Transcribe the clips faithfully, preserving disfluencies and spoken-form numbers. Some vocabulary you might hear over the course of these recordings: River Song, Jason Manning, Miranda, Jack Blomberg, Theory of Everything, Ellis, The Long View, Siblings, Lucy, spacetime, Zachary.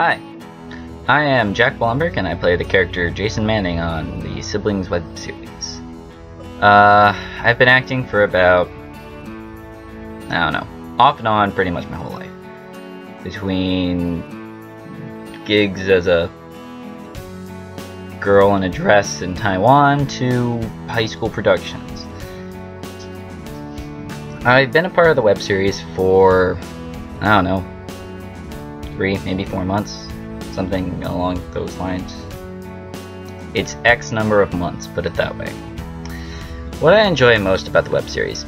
Hi, I am Jack Blomberg and I play the character Jason Manning on the Siblings web series. Uh, I've been acting for about, I don't know, off and on pretty much my whole life. Between gigs as a girl in a dress in Taiwan to high school productions. I've been a part of the web series for, I don't know, three, maybe four months, something along those lines. It's X number of months, put it that way. What I enjoy most about the web series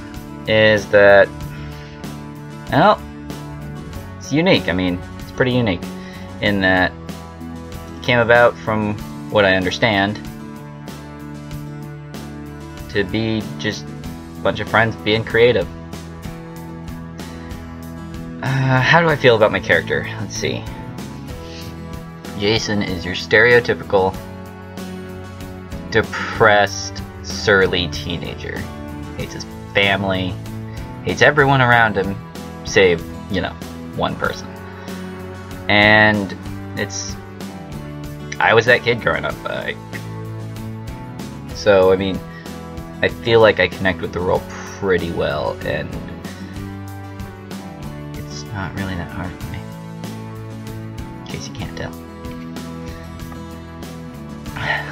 is that, well, it's unique. I mean, it's pretty unique in that it came about from what I understand to be just a bunch of friends being creative. Uh, how do I feel about my character? Let's see. Jason is your stereotypical depressed, surly teenager. Hates his family, hates everyone around him, save, you know, one person. And it's... I was that kid growing up. I, so, I mean, I feel like I connect with the role pretty well, and it's not really that hard for me, in case you can't tell.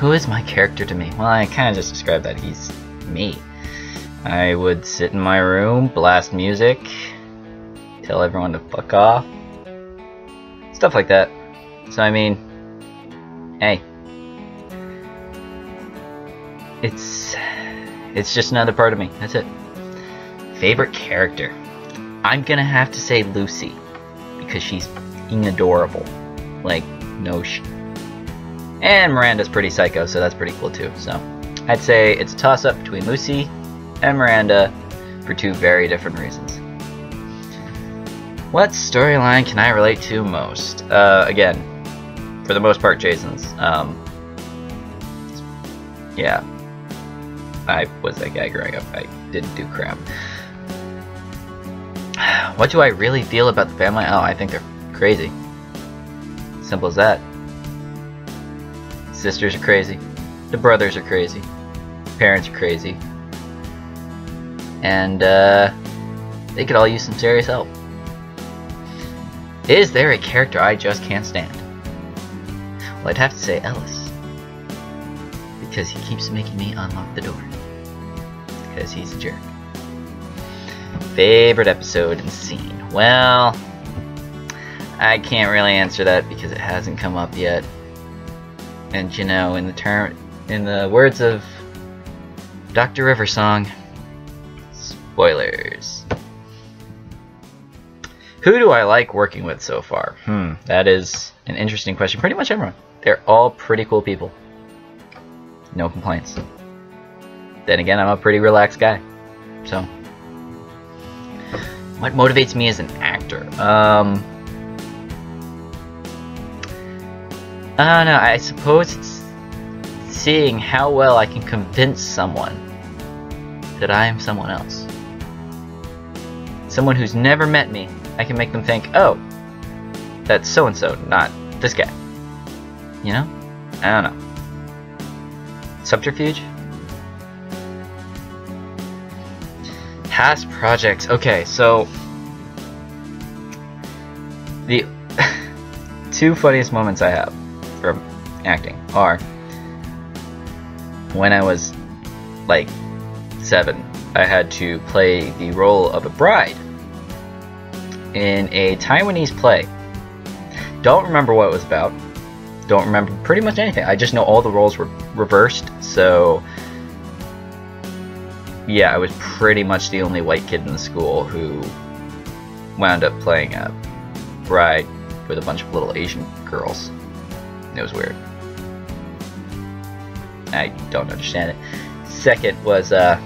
Who is my character to me? Well, I kind of just described that. He's me. I would sit in my room, blast music, tell everyone to fuck off, stuff like that. So, I mean, hey, it's it's just another part of me. That's it. Favorite character? I'm gonna have to say Lucy, because she's f***ing adorable. Like, no sh. And Miranda's pretty psycho, so that's pretty cool too. So I'd say it's a toss-up between Lucy and Miranda for two very different reasons. What storyline can I relate to most? Uh, again. For the most part, Jason's. Um, yeah. I was that guy growing up. I didn't do crap. What do I really feel about the family? Oh, I think they're crazy. Simple as that. Sisters are crazy. The brothers are crazy. Parents are crazy. And, uh, they could all use some serious help. Is there a character I just can't stand? Well, I'd have to say Ellis, because he keeps making me unlock the door, because he's a jerk. Favorite episode and scene? Well, I can't really answer that because it hasn't come up yet. And you know, in the term, in the words of Doctor River Song, spoilers. Who do I like working with so far? Hmm, that is an interesting question. Pretty much everyone. They're all pretty cool people. No complaints. Then again, I'm a pretty relaxed guy. So, what motivates me as an actor? Um, I don't know. I suppose it's seeing how well I can convince someone that I am someone else. Someone who's never met me, I can make them think, oh, that's so-and-so, not this guy. You know? I don't know. Subterfuge? Past projects. Okay, so... the two funniest moments I have from acting are... when I was, like, seven, I had to play the role of a bride in a Taiwanese play. Don't remember what it was about. Don't remember pretty much anything. I just know all the roles were reversed, so... yeah, I was pretty much the only white kid in the school who wound up playing a bride with a bunch of little Asian girls. It was weird. I don't understand it. Second was, uh...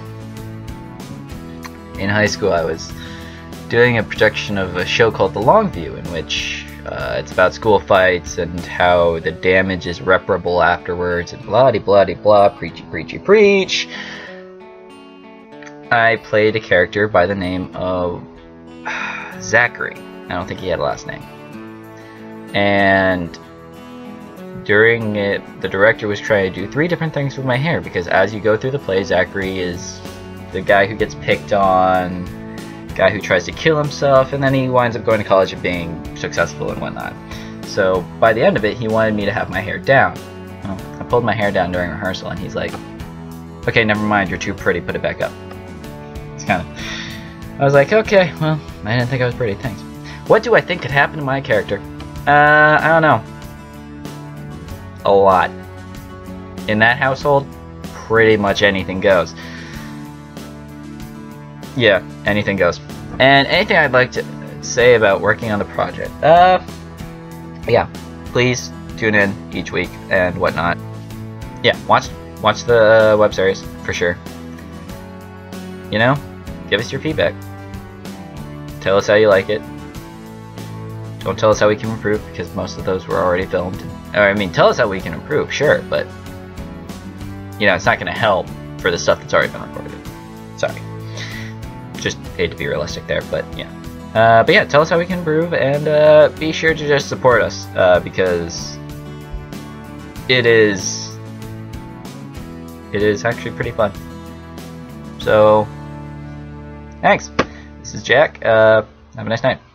in high school I was doing a production of a show called The Long View, in which uh, it's about school fights and how the damage is reparable afterwards and blah de blah de blah, preachy preachy preach. I played a character by the name of Zachary. I don't think he had a last name. and during it, the director was trying to do three different things with my hair, because as you go through the play, Zachary is the guy who gets picked on, guy who tries to kill himself, and then he winds up going to college and being successful and whatnot. So by the end of it, he wanted me to have my hair down. Well, I pulled my hair down during rehearsal, and he's like, okay, never mind, you're too pretty, put it back up. It's kind of... I was like, okay, well, I didn't think I was pretty, thanks. What do I think could happen to my character? Uh, I don't know. A lot. In that household, pretty much anything goes. Yeah, anything goes. And anything I'd like to say about working on the project? Uh, yeah, please tune in each week and whatnot. Yeah, watch watch the uh, web series, for sure. You know, give us your feedback. Tell us how you like it. Don't tell us how we can improve, because most of those were already filmed. Or, I mean, tell us how we can improve, sure, but, you know, it's not going to help for the stuff that's already been recorded. Sorry. Just hate to be realistic there, but, yeah. Uh, but, yeah, tell us how we can improve, and uh, be sure to just support us, uh, because it is, it is actually pretty fun. So, thanks. This is Jack. Uh, have a nice night.